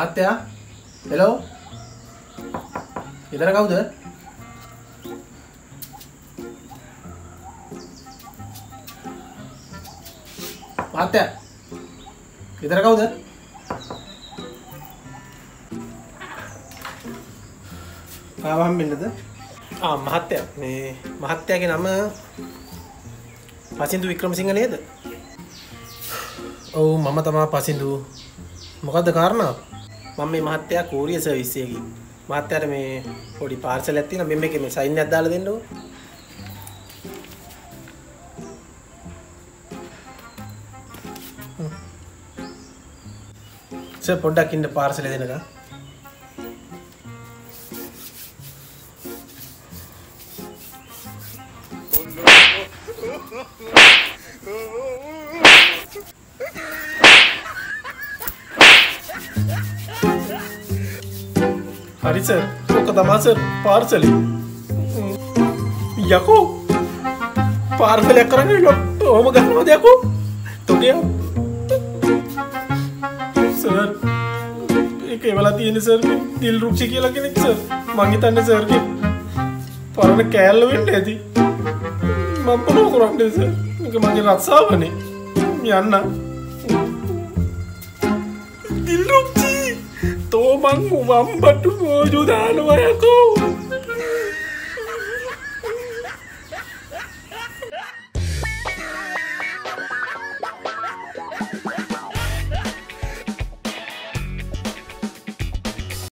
आत्या, हेलो, इधर का उधर। आत्या, इधर का उधर। हाँ, हम मिल रहे थे। हाँ, महात्या, महात्या के नाम पासिंधु विक्रम सिंह ने ओ मम तमा पासिंधु මොකද කාරණා මම මේ මහත්තයා කෝරිය සර්විස් එකේ මහත්තයාට මේ පොඩි පාර්සල් එකක් තියෙනවා මෙන්න මේකේ මේ සයින් එකක් දාලා දෙන්න ඕන සර් පොඩ්ඩක් ඉන්න පාර්සල් එක දෙන්නකම් हरी सर तो कदमा सर पार्सल याको पार्सल या करेंगे लोग ओ मगर मत याको तो क्या सर एक वाली है ना सर दिल रुक चुकी है लगे नहीं सर मांगी था ना सर के पर उन्हें कैल भी नहीं थी मांगो लोग रखने सर उनके मांगे रात साहब ने यार ना दिल रुक तो मंग मंग बटू मौजूद आलू आया को